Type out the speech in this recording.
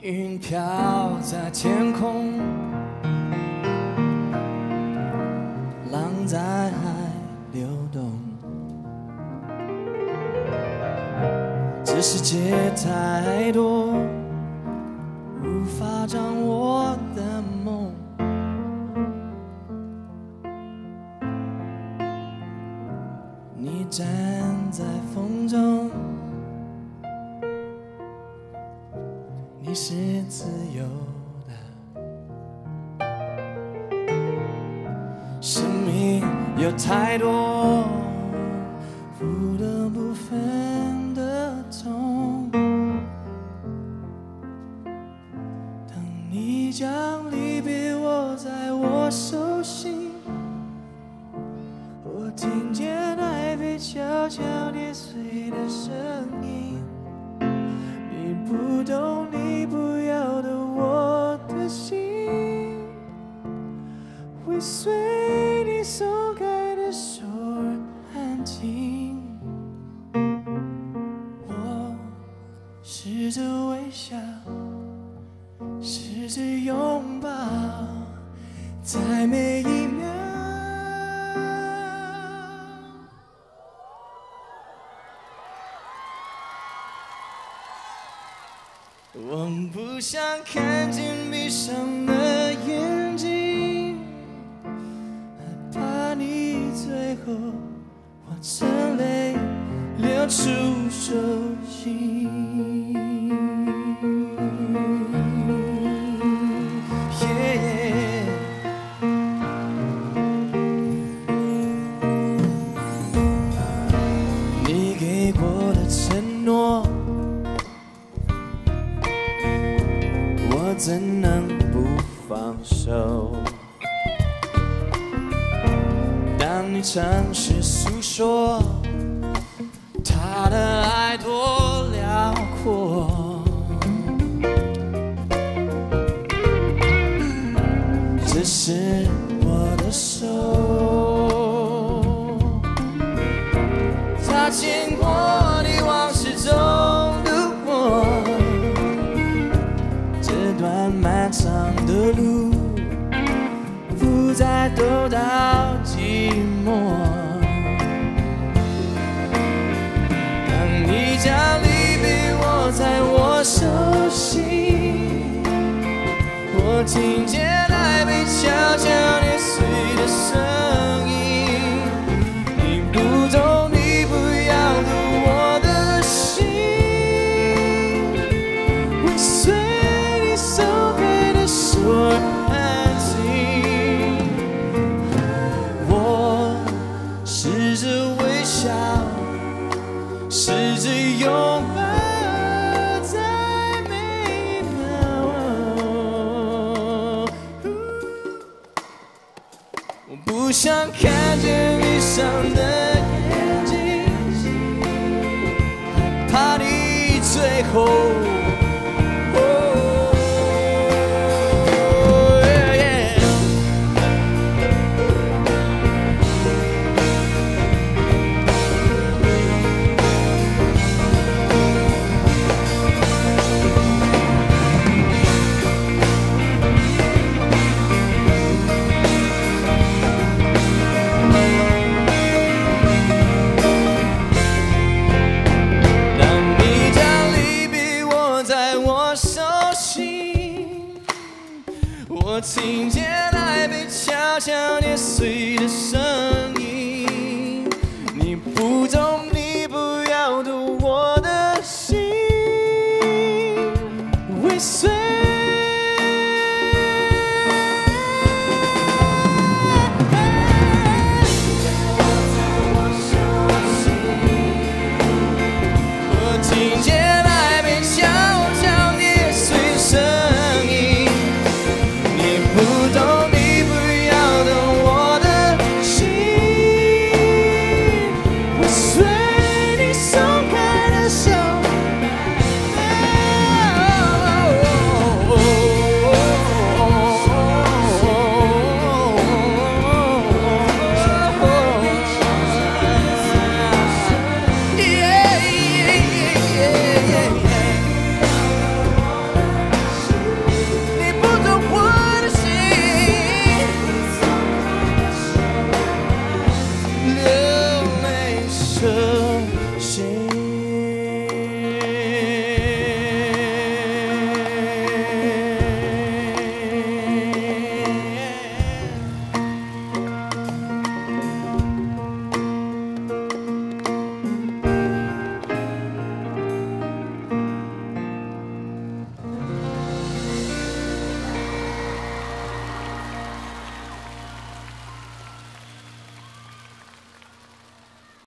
云飘在天空，浪在海流动。这世界太多，无法掌握的梦。你站在风中。 你是自由的，生命有太多不得不分的痛。当你将离别握在我手心，我听见爱被悄悄捏碎的声音。你不懂。 随你松开的手儿安静，我试着微笑，试着拥抱，在每一秒。我不想看见悲伤的眼睛。 最后，我曾泪流出手心。你给过的承诺，我怎能不放手？ 你尝试诉说，他的爱多辽阔。这是我的手，它牵过你往事中的我。这段漫长的路，不再走到。 当你将离别握在我手心，我听见爱被悄悄捏碎的声音。你不懂，你不要读我的心，会随你松开的手。 不想看见悲伤的眼睛，害怕你最后。Oh, yeah,听见爱被悄悄捏碎的声音，你不懂，你不要读我的心，会碎。